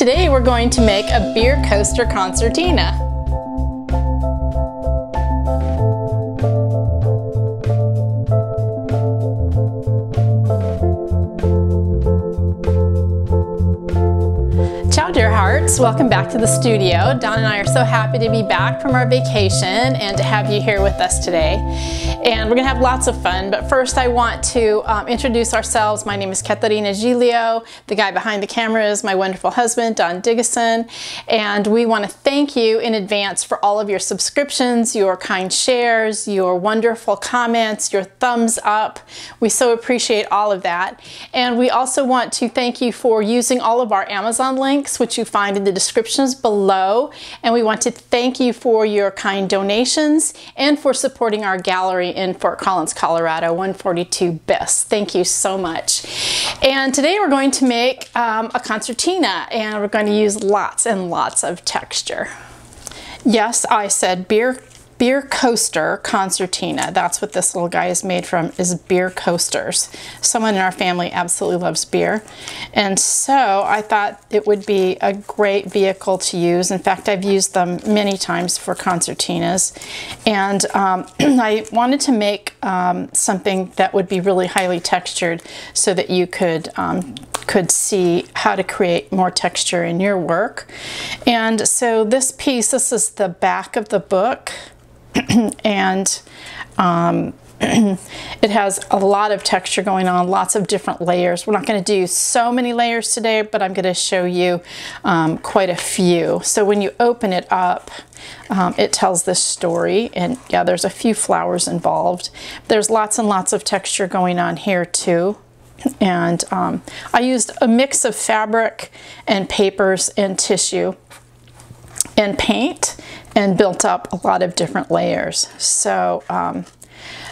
Today we're going to make a beer coaster concertina. Ciao dear hearts, welcome back to the studio. Don and I are so happy to be back from our vacation and to have you here with us today. And we're going to have lots of fun, but first I want to introduce ourselves. My name is Caterina Giglio. The guy behind the camera is my wonderful husband, Don Digison. And we want to thank you in advance for all of your subscriptions, your kind shares, your wonderful comments, your thumbs up. We so appreciate all of that. And we also want to thank you for using all of our Amazon links, which you find in the descriptions below, and we want to thank you for your kind donations and for supporting our gallery in Fort Collins, Colorado, 142 BIS. Thank you so much. And today we're going to make a concertina, and we're going to use lots and lots of texture. Yes, I said beer coaster concertina. That's what this little guy is made from, is beer coasters. Someone in our family absolutely loves beer. And so I thought it would be a great vehicle to use. In fact, I've used them many times for concertinas. And I wanted to make something that would be really highly textured so that you could see how to create more texture in your work. And so this piece, this is the back of the book. And it has a lot of texture going on, lots of different layers. We're not going to do so many layers today, but I'm going to show you quite a few. So when you open it up, it tells this story, and yeah, there's a few flowers involved. There's lots and lots of texture going on here too. And I used a mix of fabric and papers and tissue and paint, and built up a lot of different layers. So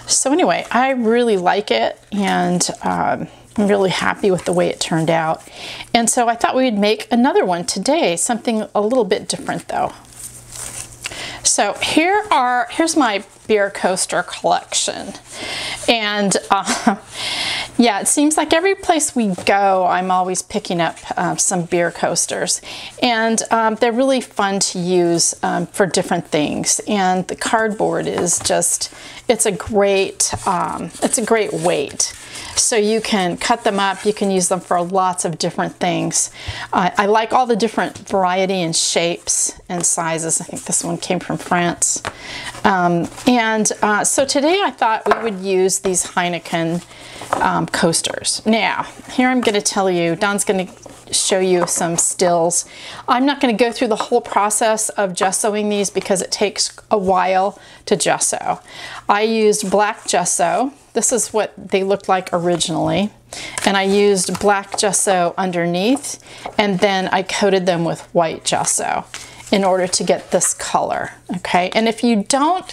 so anyway, I really like it, and I'm really happy with the way it turned out. And so I thought we would make another one today, something a little bit different though. So here's my beer coaster collection. And yeah, it seems like every place we go, I'm always picking up some beer coasters. And they're really fun to use for different things. And the cardboard is just, it's a great weight. So you can cut them up, you can use them for lots of different things. I like all the different variety and shapes and sizes. I think this one came from France. So today I thought we would use these Heineken coasters. Now, here I'm going to tell you, Don's going to show you some stills. I'm not going to go through the whole process of gessoing these because it takes a while to gesso. I used black gesso. This is what they looked like originally. And I used black gesso underneath, and then I coated them with white gesso in order to get this color, okay? And if you don't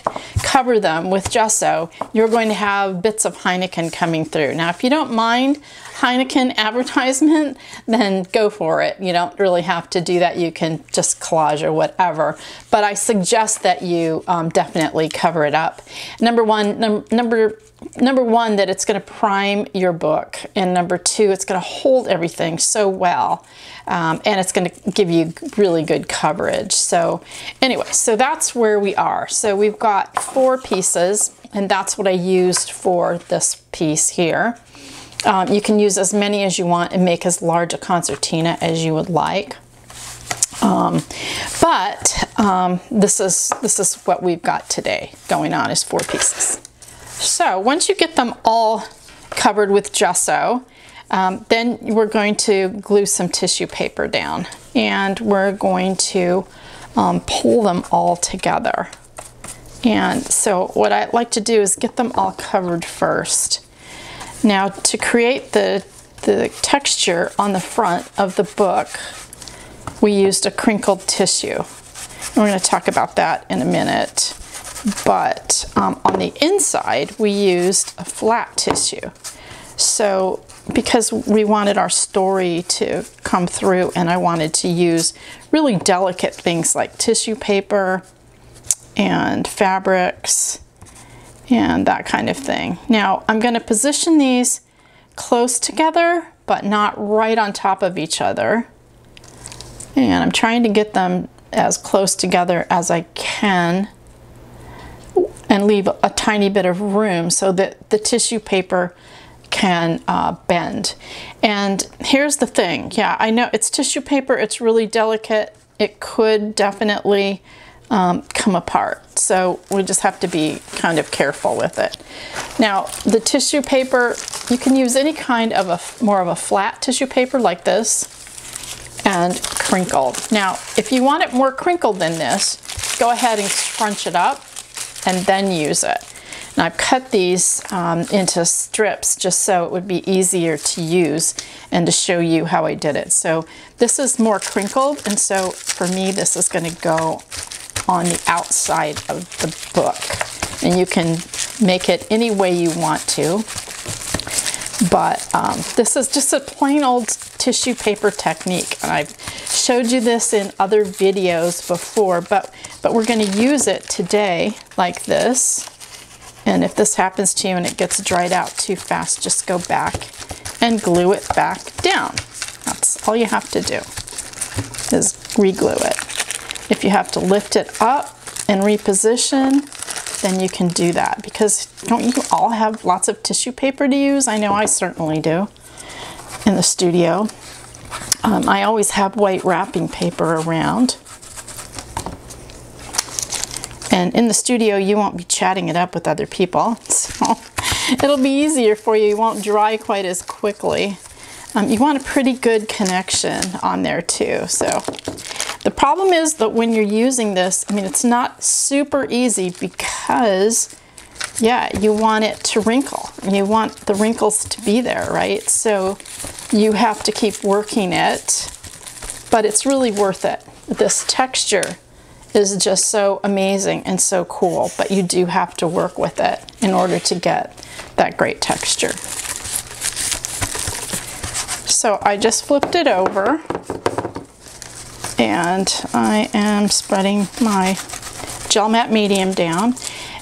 cover them with gesso, you're going to have bits of Heineken coming through. Now, if you don't mind Heineken advertisement, then go for it. You don't really have to do that. You can just collage or whatever, but I suggest that you definitely cover it up. Number one, that it's gonna prime your book, and number two, it's gonna hold everything so well, and it's gonna give you really good coverage. So anyway, so that's where we are. So we've got four pieces, and that's what I used for this piece here. You can use as many as you want and make as large a concertina as you would like. This is what we've got today going on, is four pieces. So once you get them all covered with gesso, then we're going to glue some tissue paper down, and we're going to pull them all together. And so what I like to do is get them all covered first. Now, to create the texture on the front of the book, we used a crinkled tissue. And we're going to talk about that in a minute. But on the inside, we used a flat tissue. So, because we wanted our story to come through, and I wanted to use really delicate things like tissue paper and fabrics, and that kind of thing. Now, I'm going to position these close together, but not right on top of each other. And I'm trying to get them as close together as I can and leave a tiny bit of room so that the tissue paper can bend. And here's the thing, yeah, I know it's tissue paper, it's really delicate, it could definitely come apart, so we just have to be kind of careful with it. Now the tissue paper, you can use any kind of a more of a flat tissue paper like this and crinkled. Now if you want it more crinkled than this, go ahead and scrunch it up and then use it. And I've cut these into strips just so it would be easier to use and to show you how I did it. So this is more crinkled, and so for me this is going to go on the outside of the book, and you can make it any way you want to, but this is just a plain old tissue paper technique, and I've showed you this in other videos before, but we're going to use it today like this. And if this happens to you and it gets dried out too fast, just go back and glue it back down. That's all you have to do, is re-glue it. If you have to lift it up and reposition, then you can do that, because don't you all have lots of tissue paper to use? I know I certainly do in the studio. I always have white wrapping paper around. And in the studio, you won't be chatting it up with other people, so it'll be easier for you. You won't dry quite as quickly. You want a pretty good connection on there too, so. The problem is that when you're using this, I mean, it's not super easy because, yeah, you want it to wrinkle. You want the wrinkles to be there, right? So you have to keep working it, but it's really worth it. This texture is just so amazing and so cool, but you do have to work with it in order to get that great texture. So I just flipped it over, and I am spreading my gel mat medium down,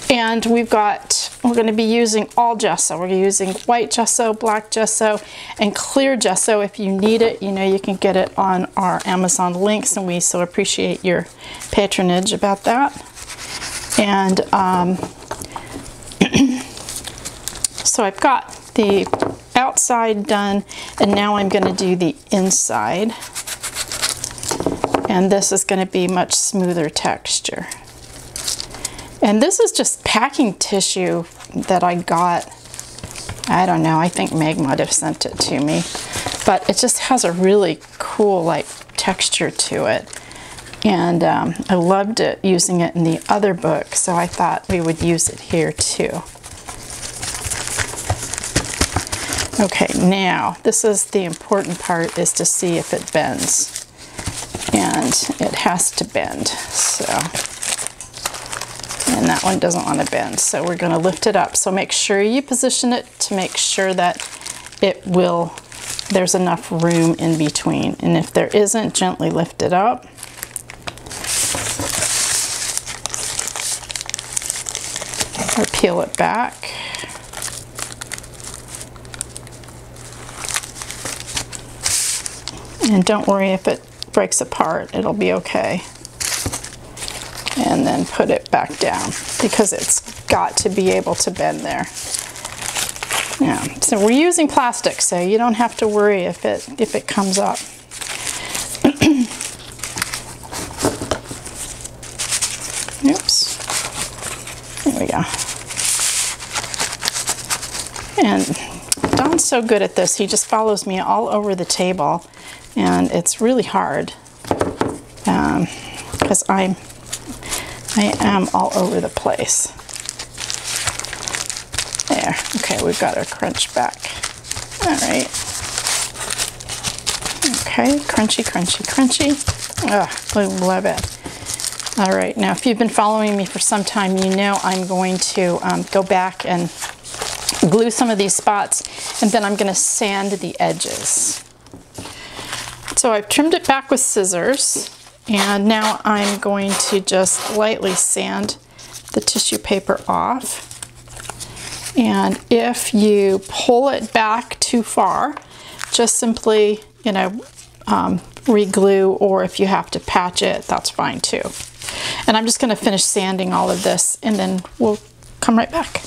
and we're going to be using all gesso. We're using white gesso, black gesso, and clear gesso. If you need it, you know, you can get it on our Amazon links, and we so appreciate your patronage about that. And so I've got the outside done, and now I'm going to do the inside. And this is going to be much smoother texture. And this is just packing tissue that I got. I don't know, I think Meg might have sent it to me. But it just has a really cool, like, texture to it. And I loved it, using it in the other book, so I thought we would use it here too. Okay, now, this is the important part, is to see if it bends. And it has to bend, so, and that one doesn't want to bend, so we're going to lift it up. So make sure you position it to make sure that it will, there's enough room in between, and if there isn't, gently lift it up. Or peel it back. And don't worry if it breaks apart, it'll be okay. And then put it back down, because it's got to be able to bend there. Yeah, so we're using plastic, so you don't have to worry if it comes up. Oops. There we go. And Don's so good at this, he just follows me all over the table. And it's really hard because I am all over the place. There, okay, we've got our crunch back. All right. Okay, crunchy, crunchy, crunchy. Oh, I love it. All right, now if you've been following me for some time, you know I'm going to go back and glue some of these spots, and then I'm going to sand the edges. So I've trimmed it back with scissors, and now I'm going to just lightly sand the tissue paper off. And if you pull it back too far, just simply, you know, reglue, or if you have to patch it, that's fine too. And I'm just going to finish sanding all of this and then we'll come right back.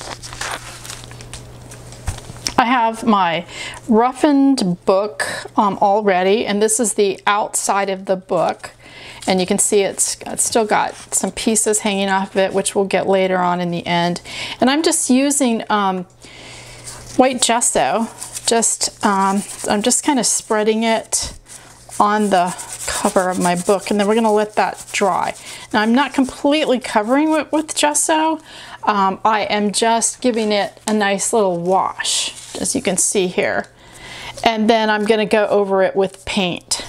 I have my roughened book all ready, and this is the outside of the book, and you can see it's still got some pieces hanging off of it, which we'll get later on in the end. And I'm just using white gesso, I'm just kind of spreading it on the cover of my book, and then we're going to let that dry. Now I'm not completely covering it with gesso, I am just giving it a nice little wash, as you can see here, and then I'm going to go over it with paint.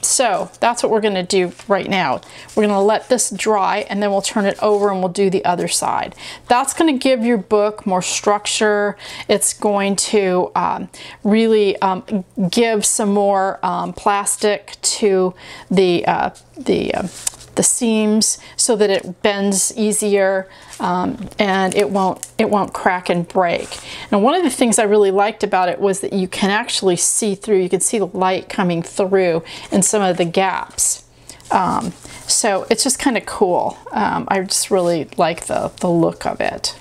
So that's what we're going to do right now. We're going to let this dry and then we'll turn it over and we'll do the other side. That's going to give your book more structure. It's going to really give some more plastic to the seams so that it bends easier and it won't crack and break. Now, one of the things I really liked about it was that you can actually see through, you can see the light coming through in some of the gaps. So it's just kind of cool. I just really like the look of it.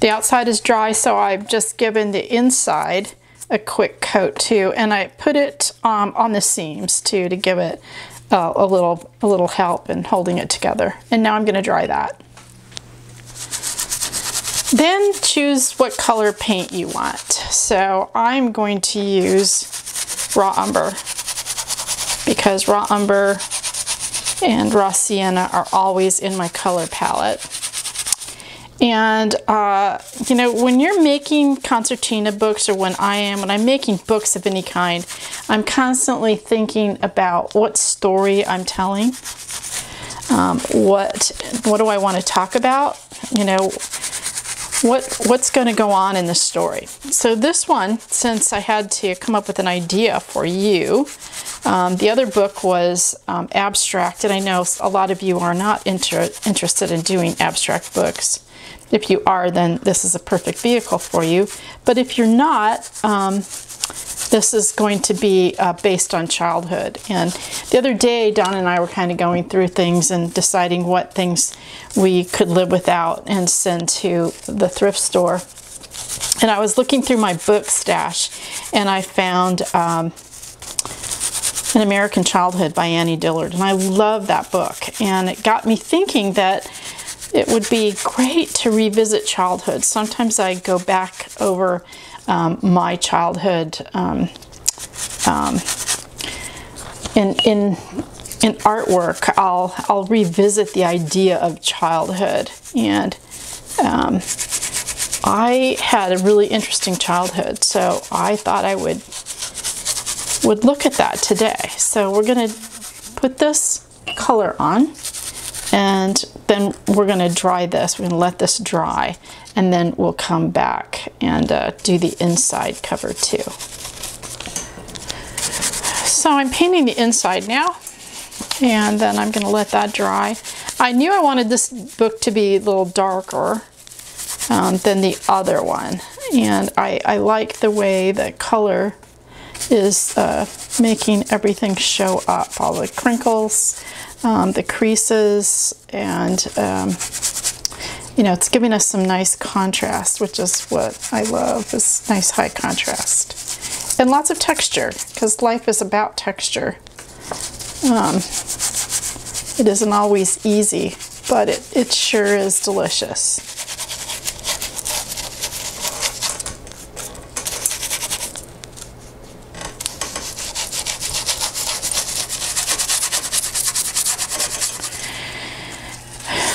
The outside is dry, so I've just given the inside a quick coat too, and I put it on the seams too to give it a little help in holding it together. And now I'm going to dry that. Then choose what color paint you want. So I'm going to use raw umber, because raw umber and raw sienna are always in my color palette. And you know, when you're making concertina books, or when I'm making books of any kind, I'm constantly thinking about what story I'm telling, what do I want to talk about, you know, what's going to go on in the story. So this one, since I had to come up with an idea for you, the other book was abstract, and I know a lot of you are not interested in doing abstract books. If you are, then this is a perfect vehicle for you. But if you're not, this is going to be based on childhood. And the other day, Don and I were kind of going through things and deciding what things we could live without and send to the thrift store. And I was looking through my book stash, and I found An American Childhood by Annie Dillard. And I love that book. And it got me thinking that it would be great to revisit childhood. Sometimes I go back over my childhood in artwork. I'll revisit the idea of childhood, and I had a really interesting childhood, so I thought I would look at that today. So we're going to put this color on, and then we're going to dry this. We're going to let this dry, and then we'll come back and do the inside cover too. So I'm painting the inside now, and then I'm going to let that dry. I knew I wanted this book to be a little darker than the other one, and I like the way the color is making everything show up, all the crinkles, the creases, and you know, it's giving us some nice contrast, which is what I love, this nice high contrast. And lots of texture, because life is about texture. It isn't always easy, but it sure is delicious.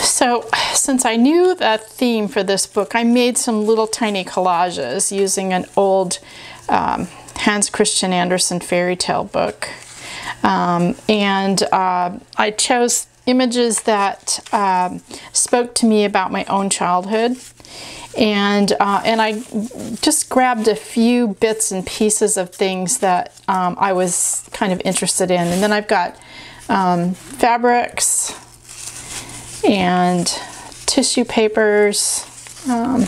So since I knew the theme for this book, I made some little tiny collages using an old Hans Christian Andersen fairy tale book. I chose images that spoke to me about my own childhood. And I just grabbed a few bits and pieces of things that I was kind of interested in. And then I've got fabrics and tissue papers over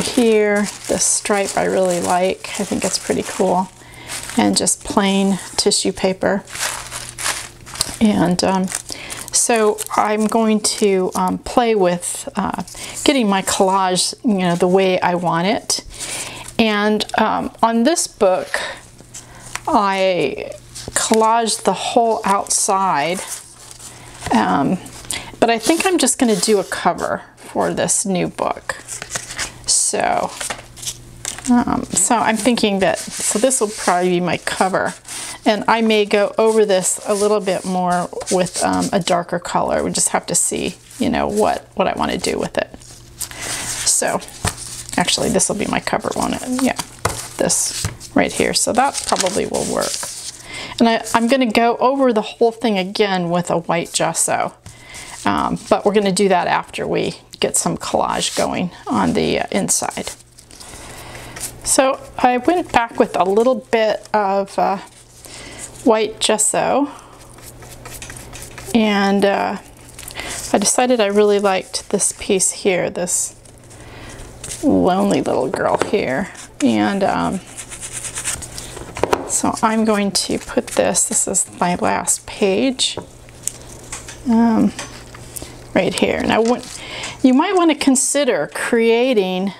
here. This stripe I really like. I think it's pretty cool. and just plain tissue paper. And so I'm going to play with getting my collage, you know, the way I want it. And on this book, I collaged the whole outside, but I think I'm just going to do a cover for this new book. So, so I'm thinking that, so this will probably be my cover, and I may go over this a little bit more with a darker color. We just have to see, you know, what I want to do with it. So, actually, this will be my cover, won't it? Yeah, this right here. So that probably will work. And I'm going to go over the whole thing again with a white gesso, but we're going to do that after we get some collage going on the inside. So I went back with a little bit of white gesso, and I decided I really liked this piece here, this lonely little girl here. And so I'm going to put this is my last page, right here. Now, you might want to consider creating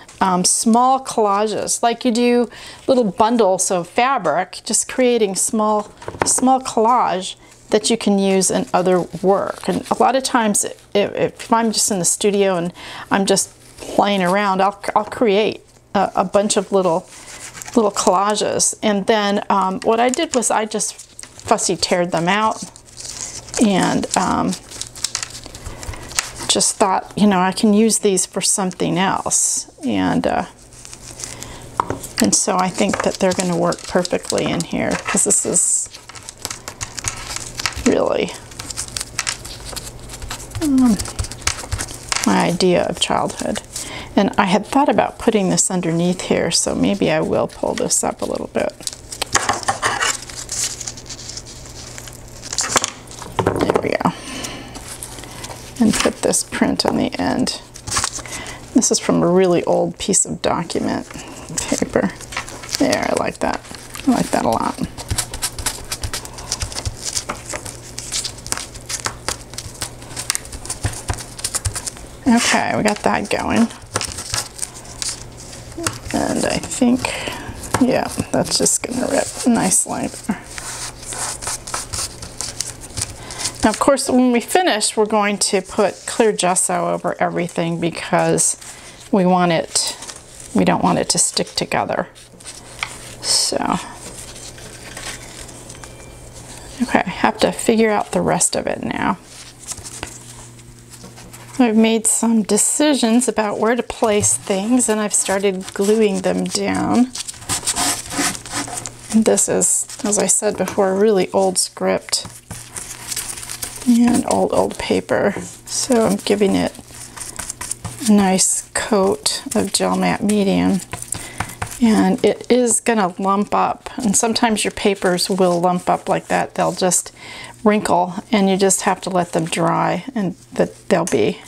small collages, like you do little bundles of fabric, just creating small collage that you can use in other work. And a lot of times, if I'm just in the studio and I'm just playing around, I'll create a bunch of little collages, and then what I did was I just fussy teared them out, and just thought, you know, I can use these for something else, and so I think that they're going to work perfectly in here, because this is really my idea of childhood. And I had thought about putting this underneath here, so maybe I will pull this up a little bit. There we go. And put this print on the end. This is from a really old piece of document paper. There, I like that. I like that a lot. Okay, we got that going. And I think, yeah, that's just gonna rip nicely. Now, of course, when we finish, we're going to put clear gesso over everything, because we want it, we don't want it to stick together. So, okay, I have to figure out the rest of it now. I've made some decisions about where to place things, and I've started gluing them down. And this is, as I said before, a really old script and old paper. So I'm giving it a nice coat of gel matte medium. And it is gonna lump up, and sometimes your papers will lump up like that. They'll just wrinkle, and you just have to let them dry, and that they'll be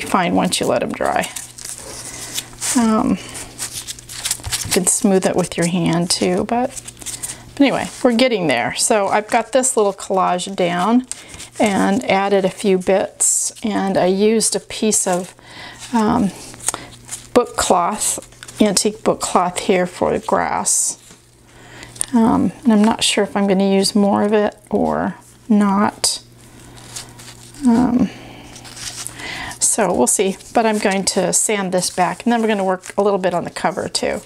fine once you let them dry. You can smooth it with your hand too, but anyway, we're getting there. So I've got this little collage down and added a few bits, and I used a piece of book cloth, antique book cloth here for the grass. And I'm not sure if I'm going to use more of it or not. So we'll see, but I'm going to sand this back, and then we're going to work a little bit on the cover too.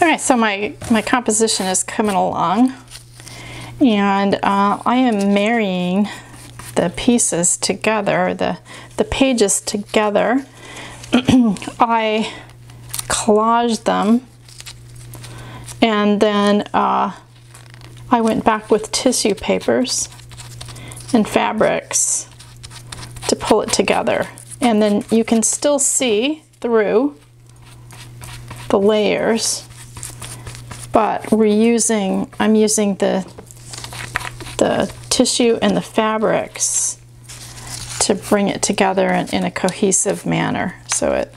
All right, so my composition is coming along, and I am marrying the pieces together, the pages together. I collaged them, and then I went back with tissue papers and fabrics to pull it together. And then you can still see through the layers, but I'm using the tissue and the fabrics to bring it together in a cohesive manner, so it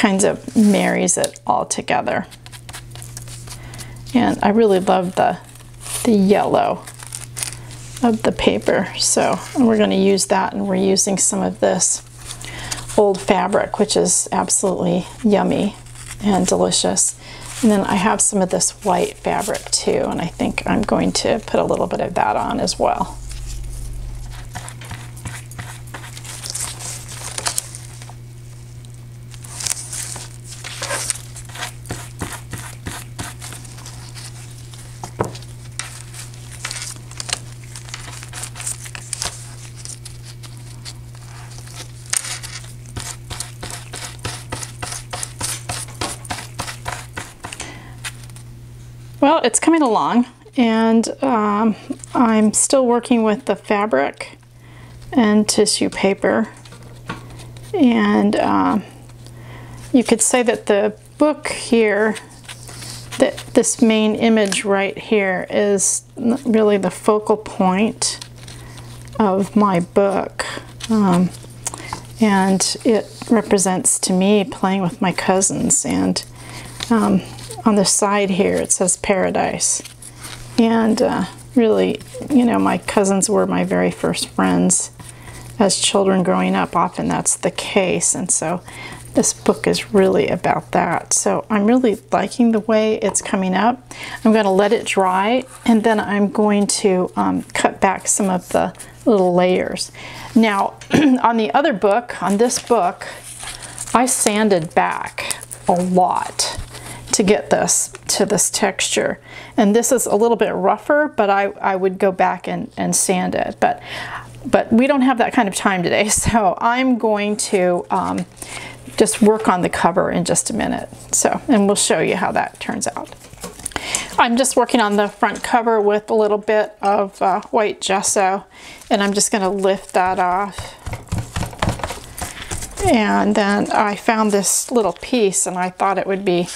kinds of marries it all together. And I really love the yellow of the paper, so we're going to use that, and we're using some of this old fabric, which is absolutely yummy and delicious. And then I have some of this white fabric too, and I think I'm going to put a little bit of that on as well. Well, it's coming along, and I'm still working with the fabric and tissue paper, and you could say that the book here, that this main image right here, is really the focal point of my book, and it represents to me playing with my cousins. And on the side here it says paradise, and really, you know, my cousins were my very first friends as children growing up. Often that's the case, and so this book is really about that. So I'm really liking the way it's coming up. I'm going to let it dry, and then I'm going to cut back some of the little layers. Now on the other book, on this book, I sanded back a lot to get this to this texture, and this is a little bit rougher, but I would go back and sand it, but we don't have that kind of time today, so I'm going to just work on the cover in just a minute, and we'll show you how that turns out. I'm just working on the front cover with a little bit of white gesso, and I'm just going to lift that off. And then I found this little piece, and I thought it would be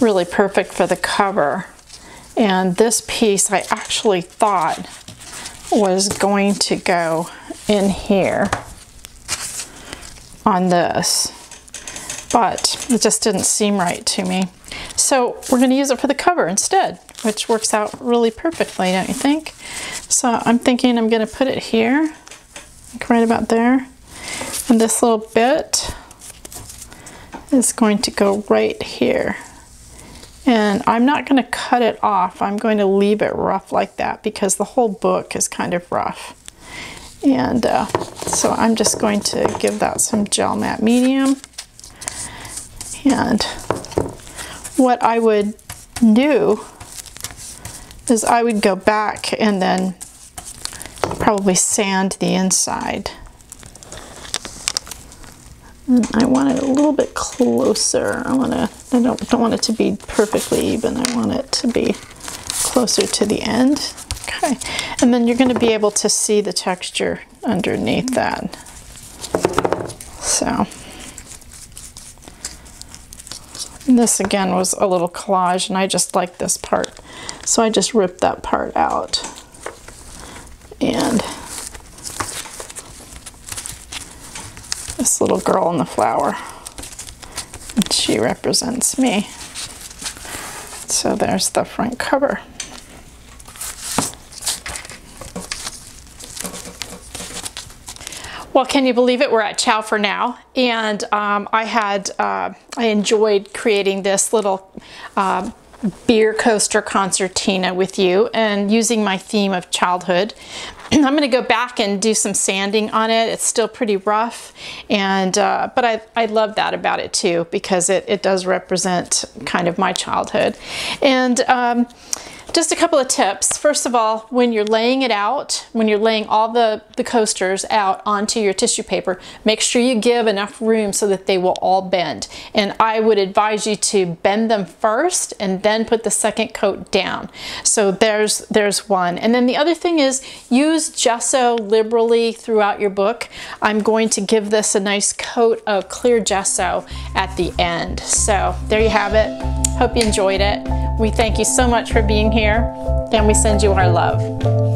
really perfect for the cover. And this piece I actually thought was going to go in here on this, but it just didn't seem right to me. So we're going to use it for the cover instead, which works out really perfectly, don't you think? So I'm thinking I'm going to put it here, like right about there. And this little bit is going to go right here. And I'm not going to cut it off. I'm going to leave it rough like that, because the whole book is kind of rough. And so I'm just going to give that some gel matte medium. And what I would do is I would go back and then probably sand the inside. And I want it a little bit closer. I don't want it to be perfectly even. I want it to be closer to the end. Okay, and then you're going to be able to see the texture underneath that. So this again was a little collage, and I just like this part, so I just ripped that part out. And this little girl in the flower, and she represents me. So there's the front cover. Well, can you believe it? We're at Chow for now, and I enjoyed creating this little beer coaster concertina with you, and using my theme of childhood. I'm going to go back and do some sanding on it. It's still pretty rough, and but I love that about it too, because it does represent kind of my childhood. And just a couple of tips. First of all, when you're laying it out, when you're laying all the coasters out onto your tissue paper, make sure you give enough room so that they will all bend. And I would advise you to bend them first and then put the second coat down. So there's one. And then the other thing is, use gesso liberally throughout your book. I'm going to give this a nice coat of clear gesso at the end. So there you have it. Hope you enjoyed it. We thank you so much for being here, and we send you our love.